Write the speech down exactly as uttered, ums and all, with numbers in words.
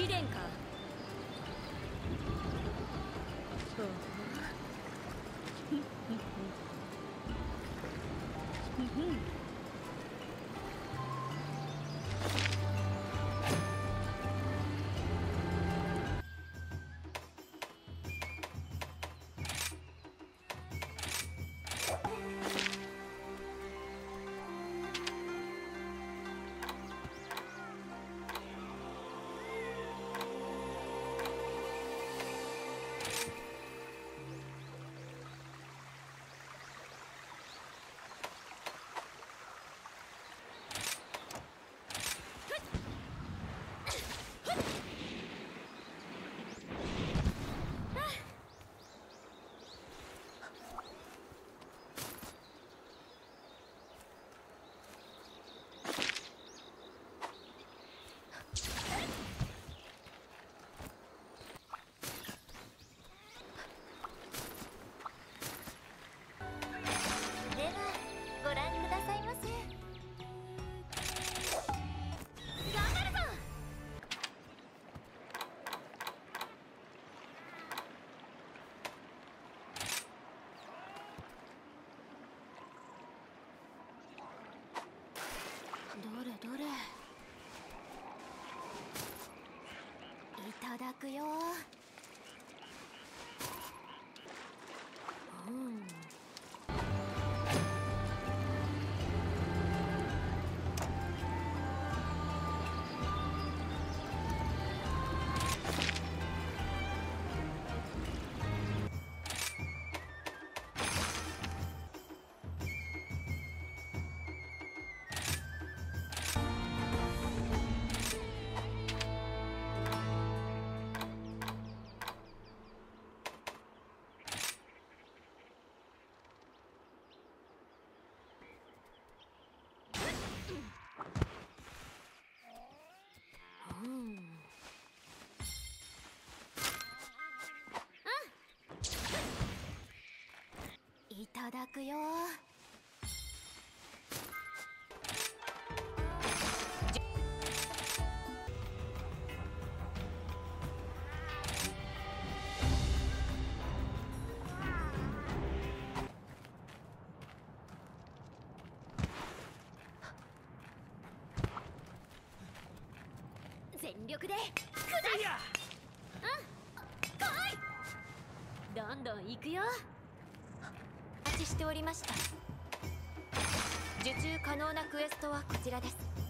貴殿か。どれいただくよ。いただくよ。全力で砕や。うん、来い。どんどん行くよ。しておりました。受注可能なクエストはこちらです。